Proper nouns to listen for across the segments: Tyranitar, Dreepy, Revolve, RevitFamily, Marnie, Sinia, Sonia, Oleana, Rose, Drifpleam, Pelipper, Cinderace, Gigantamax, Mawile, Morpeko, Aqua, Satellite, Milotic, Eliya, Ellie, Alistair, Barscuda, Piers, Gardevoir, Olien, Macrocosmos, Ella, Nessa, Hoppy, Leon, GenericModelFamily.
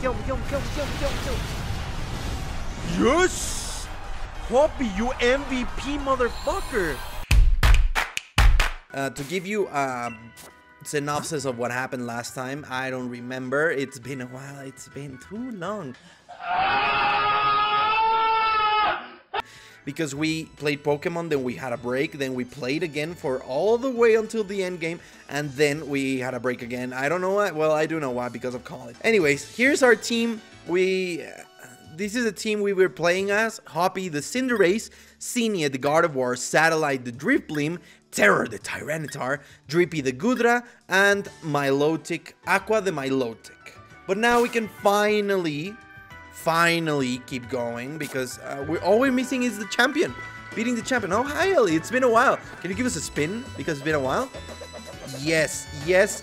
kill him. Yes! Hoppy, you MVP motherfucker! To give you a synopsis of what happened last time, I don't remember. It's been a while. It's been too long. Because we played Pokemon, then we had a break, then we played again for all the way until the end game, and then we had a break again. I don't know why. Well, I do know why, because of college. Anyways, here's our team. This is a team we were playing as: Hoppy, the Cinderace; Sinia, the Gardevoir; Satellite, the Drifpleam; Terror, the Tyranitar; Drippy, the Gudra; and Milotic, Aqua, the Milotic. But now we can finally keep going, because all we're missing is the champion, beating the champion. Oh, hi Ellie, it's been a while. Can you give us a spin, because it's been a while? Yes, yes,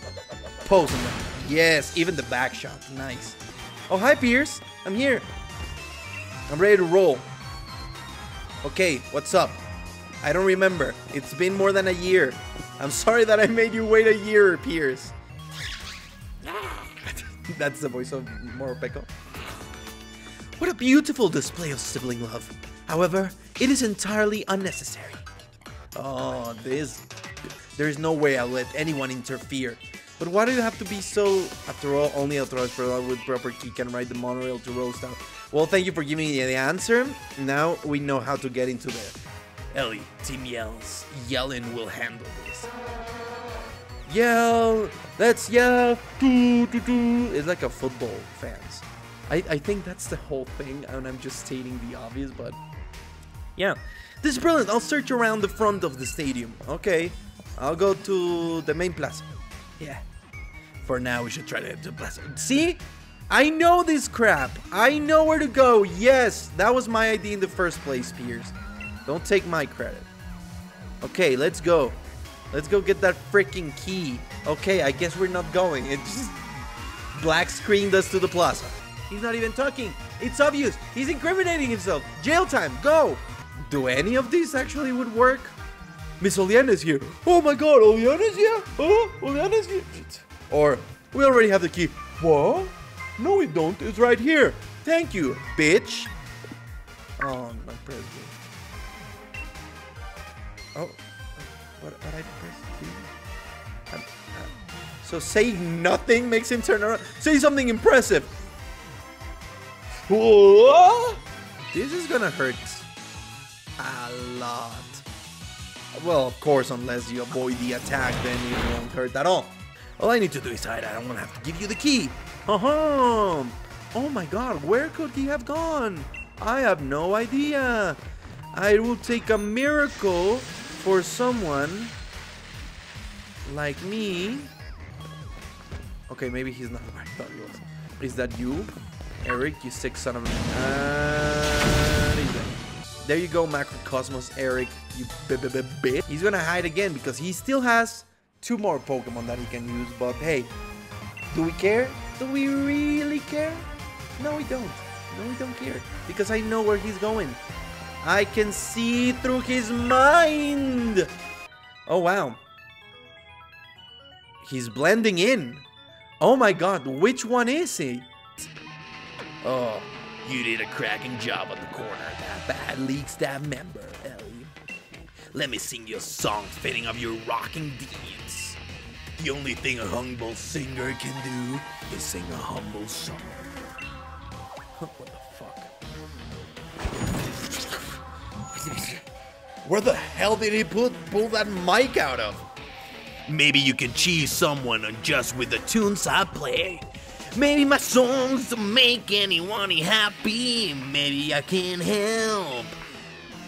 pose on them. Yes, even the back shot, nice. Oh, hi Piers, I'm here. I'm ready to roll. Okay, what's up? I don't remember. It's been more than a year. I'm sorry that I made you wait a year, Piers. That's the voice of Morpeko. What a beautiful display of sibling love. However, it is entirely unnecessary. Oh, this... There is no way I'll let anyone interfere. But why do you have to be so... After all, only a Trollspeller with proper key can ride the monorail to Rollstown. Well, thank you for giving me the answer. Now we know how to get into there. Ellie, Team Yells. Yellin' will handle this. Yell! Let's yell! Doo, doo, doo. It's like a football fans. I think that's the whole thing, and I'm just stating the obvious, but... Yeah. This is brilliant. I'll search around the front of the stadium. Okay. I'll go to the main plaza. Yeah. For now, we should try to enter the plaza. See? I know this crap. I know where to go. Yes. That was my idea in the first place, Piers. Don't take my credit. Okay, let's go. Let's go get that freaking key. Okay, I guess we're not going. It just... Black screened us to the plaza. He's not even talking. It's obvious. He's incriminating himself. Jail time. Go. Do any of these actually would work? Miss Olien is here. Oh my God, Olien is here? Oh, Olien is here. Or, we already have the key. What? No, we don't. It's right here. Thank you, bitch. Oh, my president. Oh, what I pressed B. So saying nothing makes him turn around. Say something impressive. Whoa! This is gonna hurt a lot. Well, of course, unless you avoid the attack, then it won't hurt at all. All I need to do is hide. I don't want to have to give you the key. Uh-huh. Oh my God, where could he have gone? I have no idea. I will take a miracle for someone like me. Okay, maybe he's not where I thought he was. Is that you? Eric, you sick son of a... There you go, Macrocosmos, Eric, you bitch. He's gonna hide again, because he still has two more Pokemon that he can use, but hey, do we care? Do we really care? No, we don't. No, we don't care, because I know where he's going. I can see through his mind! Oh, wow. He's blending in. Oh my God, which one is he? Oh, you did a cracking job on the corner, that bad league stab member, Ellie. Let me sing you a song fitting of your rocking deeds. The only thing a humble singer can do is sing a humble song. What the fuck? Where the hell did he pull that mic out of? Maybe you can cheese someone just with the tunes I play. Maybe my songs don't make anyone happy. Maybe I can't help.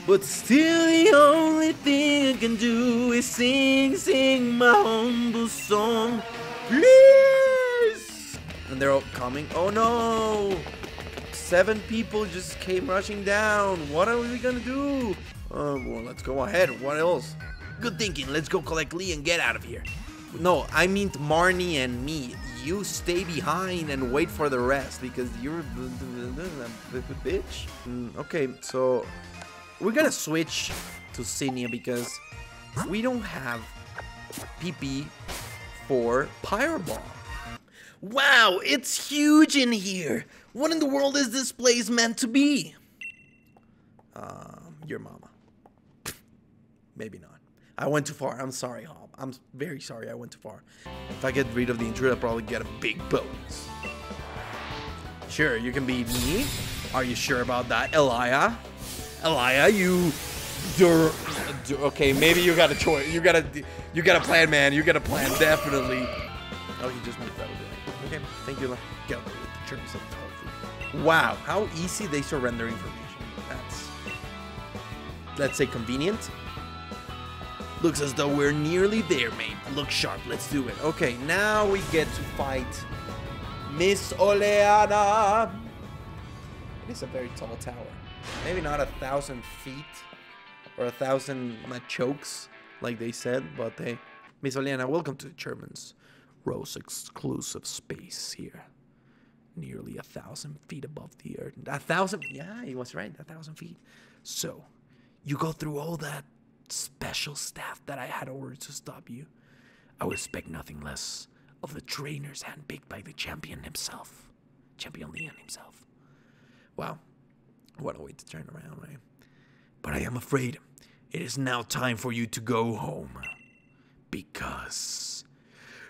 But still the only thing I can do is sing my humble song. Please! And they're all coming. Oh no! 7 people just came rushing down. What are we gonna do? Well, let's go ahead. What else? Good thinking. Let's go collect Lee and get out of here. No, I mean Marnie and me. You stay behind and wait for the rest, because you're a bitch. Okay, so we're gonna switch to Sinia, because we don't have PP for Pyroball. Wow, it's huge in here! What in the world is this place meant to be? Your mama. Maybe not. I went too far. I'm sorry, Hop. I'm very sorry I went too far. If I get rid of the intruder, I'll probably get a big bonus. Sure, you can be me. Are you sure about that, Eliya? Eliya, you... Okay, maybe you got a choice. You got a plan, man. You got a plan, definitely. Oh, he just moved out of the way. Okay, thank you. Get away with the terms of tofu. Wow, how easy they surrender information. That's... let's say convenient. Looks as though we're nearly there, mate. Look sharp, let's do it. Okay, now we get to fight Miss Oleana. It is a very tall tower. Maybe not 1,000 feet or 1,000 chokes, like they said, but hey, Miss Oleana, welcome to the German's Rose exclusive space here. Nearly 1,000 feet above the earth. 1,000, yeah, he was right, 1,000 feet. So, you go through all that special staff that I had ordered to stop you. I would expect nothing less of the trainer's handpicked by the champion himself. Champion Leon himself. Wow. What a way to turn around, right? But I am afraid it is now time for you to go home. Because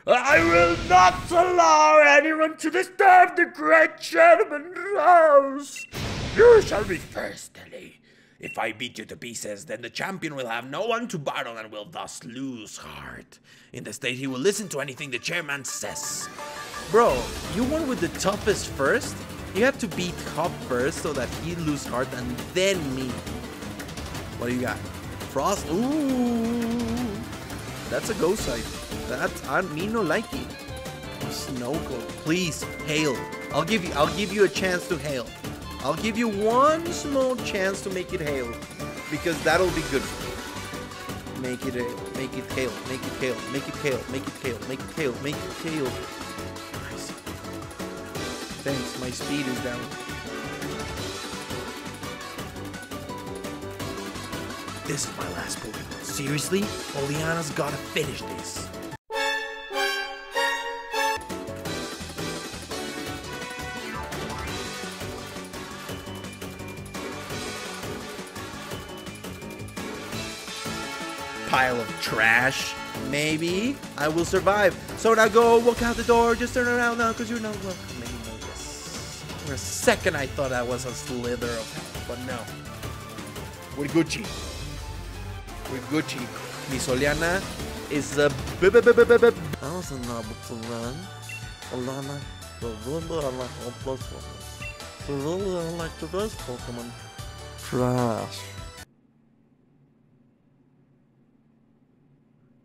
I will not allow anyone to disturb the great gentleman Rose. You shall be first, Ellie. If I beat you to pieces, then the champion will have no one to battle and will thus lose heart. In the state, he will listen to anything the chairman says. Bro, you won with the toughest first? You have to beat Hop first so that he loses heart and then me. What do you got? Frost? Ooh! That's a ghost side. Me no likey. Snow gold. Please, hail. I'll give you a chance to hail. I'll give you one small chance to make it hail, because that'll be good for you. Make it hail. Nice. Thanks, my speed is down. This is my last Pokemon. Seriously? Oleana's gotta finish this. Pile of trash. Maybe I will survive. So now go walk out the door. Just turn around now because you're not welcome anymore. For a second I thought I was a slither of hell, but no. We're Gucci. We're Gucci. Miss Oleana is a I wasn't able to run. Oleana, I like the best Pokemon. Trash.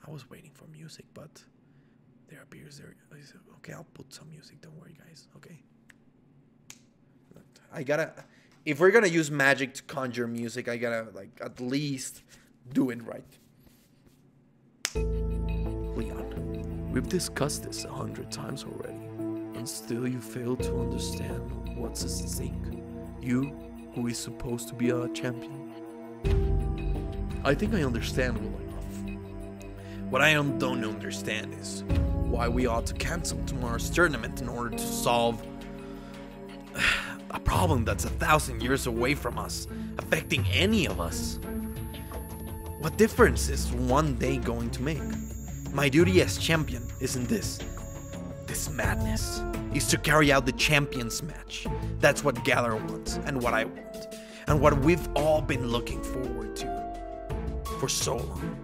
I was waiting for music, but there appears there is... Okay, I'll put some music. Don't worry, guys. Okay. I gotta... If we're gonna use magic to conjure music, I gotta, like, at least do it right. Leon, we've discussed this 100 times already, and still you fail to understand what's at stake. You, who is supposed to be our champion. I think I understand, Will. What I don't understand is why we ought to cancel tomorrow's tournament in order to solve a problem that's 1,000 years away from us, affecting any of us. What difference is one day going to make? My duty as champion isn't this. This madness is to carry out the champions match. That's what Galar wants, and what I want, and what we've all been looking forward to for so long.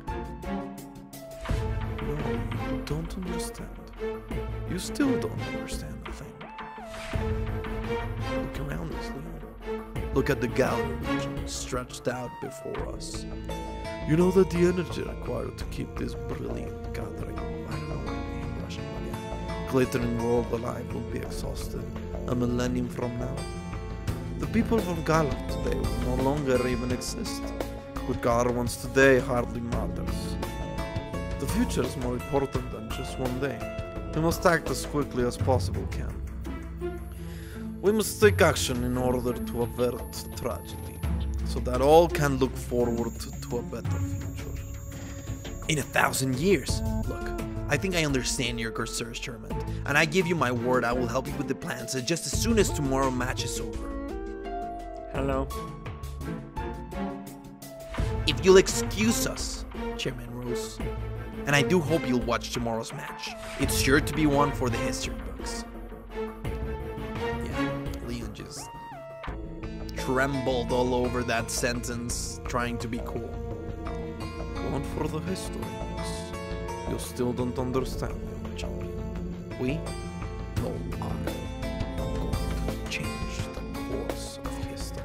You don't understand. You still don't understand the thing. Look around us, Leon. Look at the Galar region stretched out before us. You know that the energy required to keep this brilliant gathering, I don't know what I mean, Russian, yeah, glittering world alive will be exhausted a millennium from now. The people from Galar today will no longer even exist. What Galar wants today hardly matters. The future is more important than just one day. We must act as quickly as possible can. We must take action in order to avert tragedy, so that all can look forward to a better future. In 1,000 years, look, I think I understand your Corsair's tournament, and I give you my word I will help you with the plans just as soon as tomorrow match is over. Hello. If you'll excuse us, Chairman Rose. And I do hope you'll watch tomorrow's match. It's sure to be one for the history books. Yeah, Leon just trembled all over that sentence, trying to be cool. One for the history books. You still don't understand, champion. We no longer are going to change the course of history.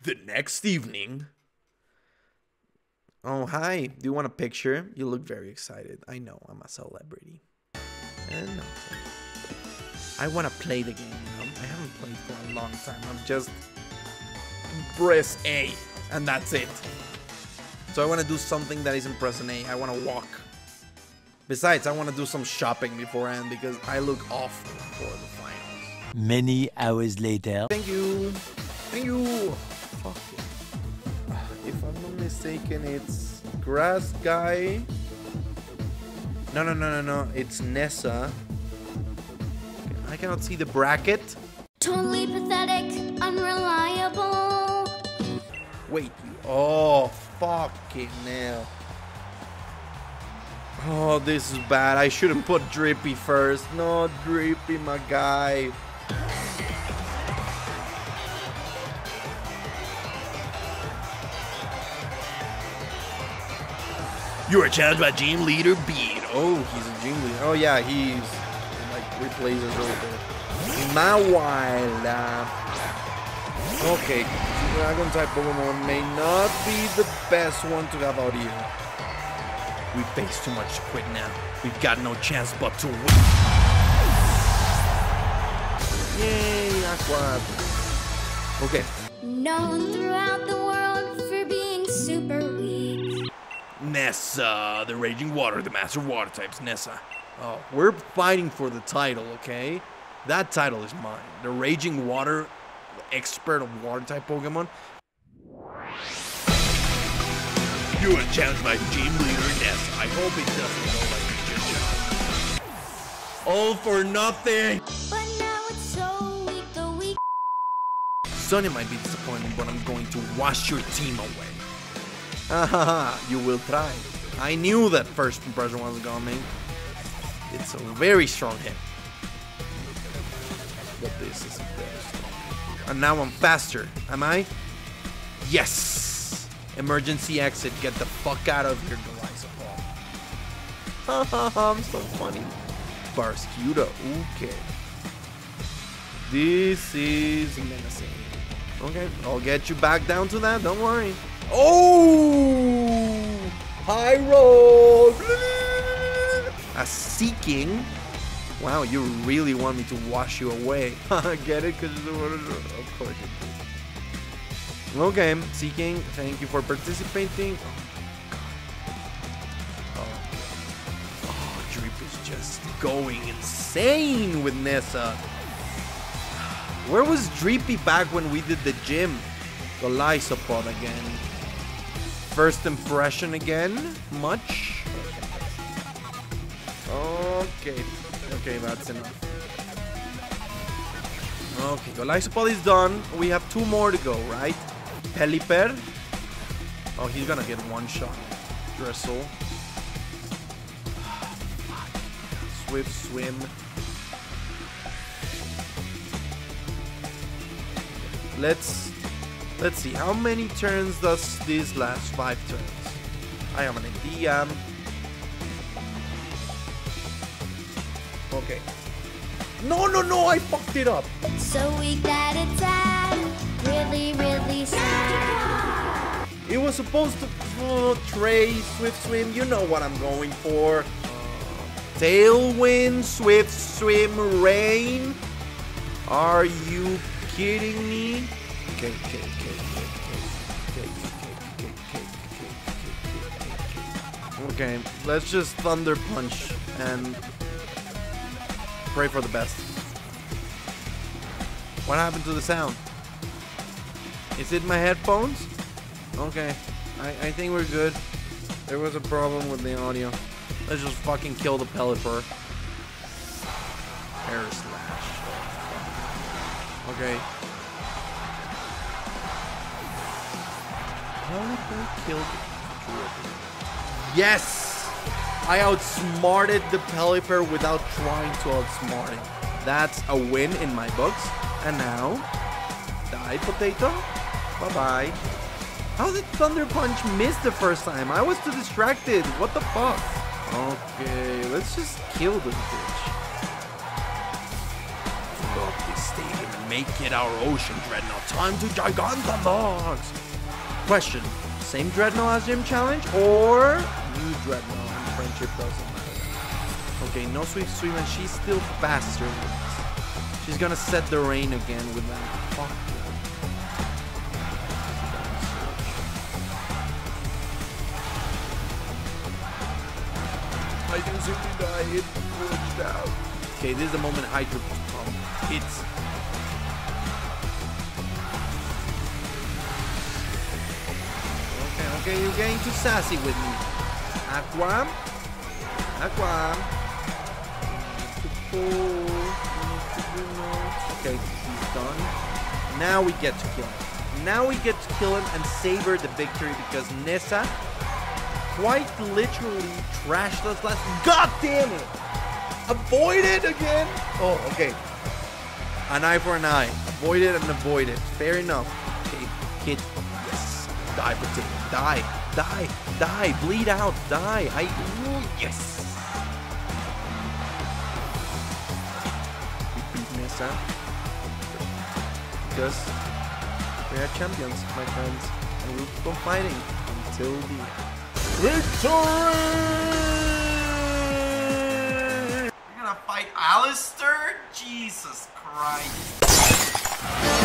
The next evening. Oh, hi. Do you want a picture? You look very excited. I know, I'm a celebrity. And nothing. I want to play the game, you know? I haven't played for a long time. I'm just... press A, and that's it. So I want to do something that isn't pressing A. I want to walk. Besides, I want to do some shopping beforehand because I look awful for the finals. Many hours later. Thank you. Thank you. Fuck it. If I'm not mistaken, it's Grass Guy. No. It's Nessa. I cannot see the bracket. Totally pathetic, unreliable. Wait. Oh, fucking hell. Oh, this is bad. I should have put Drippy first. No, Drippy, my guy. You are challenged by Gym Leader Bean. Oh, he's a gym leader. Oh, yeah, he's like replays us over. Mawile. Okay, Dragon type Pokemon may not be the best one to have out here. We face too much to quit now. We've got no chance but to win. Yay, Aqua. Okay. Known throughout the world for being super weak. Nessa, the Raging Water, the Master Water types, Nessa. Oh, we're fighting for the title, okay? That title is mine. The Raging Water, expert of Water-type Pokemon. You are challenged by Gym Leader Nessa. I hope it doesn't go like a good job. All for nothing! But now it's so weak, the weak... Sonia might be disappointing, but I'm going to wash your team away. You will try. I knew that first impression was coming. It's a very strong hit. But this is very strong. And now I'm faster, am I? Yes! Emergency exit, get the fuck out of here, Golisopod. Haha, I'm so funny. Barscuda, okay. This is menacing. Okay, I'll get you back down to that, don't worry. Oh! High roll! A Seaking? Wow, you really want me to wash you away. Get it? Because of course you do. Okay, Seaking, thank you for participating. Oh, God. Oh, Dreep is just going insane with Nessa. Where was Dreepy back when we did the gym? Golisopod again. First impression again? Much? Okay. Okay, that's enough. Okay, Golisopod is done. We have two more to go, right? Pelipper. Oh, he's gonna get one shot. Drizzle. Swift swim. Let's see, how many turns does this last? 5 turns. I have an idea. Okay. No, I fucked it up. So we got it done. Really sad. It was supposed to Trey, Swift Swim, you know what I'm going for. Tailwind, Swift Swim, Rain. Are you kidding me? Okay, let's just thunder punch and pray for the best. What happened to the sound? Is it my headphones? Okay. I think we're good. There was a problem with the audio. Let's just fucking kill the Pelipper. Hair slash. Okay. Pelipper killed Drippy. Yes! I outsmarted the Pelipper without trying to outsmart it. That's a win in my books. And now, die, potato. Bye-bye. How did Thunder Punch miss the first time? I was too distracted. What the fuck? Okay, let's just kill this bitch. Fill up this stadium and make it our ocean dreadnought. Time to Gigantamax. Question: same dreadnought as gym challenge or new dreadnought? And friendship doesn't matter. Okay, no sweep sweep, and she's still faster. She's gonna set the rain again with that. Fuck. Okay, this is the moment Hydro Pump hits. Okay, okay, you're getting too sassy with me. Aqua. Aqua. Okay, he's done. Now we get to kill him. Now we get to kill him and savor the victory because Nessa quite literally trashed us last. God damn it! Avoid it again! Oh, okay. An eye for an eye. Avoid it and avoid it. Fair enough. Okay, hit. Yes. Die, potato. Die. Die. Die. Bleed out. Die. Ooh, yes! We beat Nessa. Because we are champions, my friends. And we'll keep on fighting until the end. Victory! You're gonna fight Alistair? Jesus Christ.